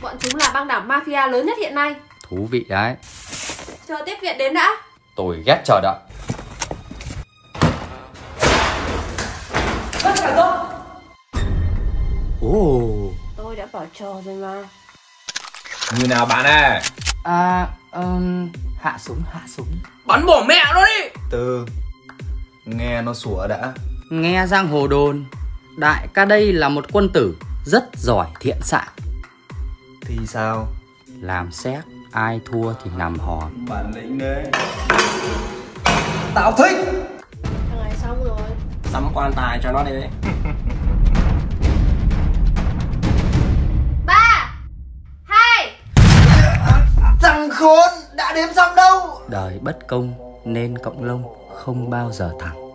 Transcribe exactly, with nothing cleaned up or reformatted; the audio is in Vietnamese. Bọn chúng là băng đảng mafia lớn nhất hiện nay. Thú vị đấy. Chờ tiếp viện đến đã. Tôi ghét chờ đợi. Bắt cả tôi. Oh. Tôi đã bảo chờ rồi mà. Như nào bạn ơi? À, um, hạ súng, hạ súng. Bắn bổ mẹ nó đi. Từ, nghe nó sủa đã. Nghe giang hồ đồn, đại ca đây là một quân tử rất giỏi thiện xạ. Thì sao? Làm xét, ai thua thì nằm hòn. Bản lĩnh đấy. Tao thích. Thằng này xong rồi. Sắm quan tài cho nó đi. Thằng khốn, đã đếm xong đâu. Đời bất công nên cộng lông không bao giờ thẳng.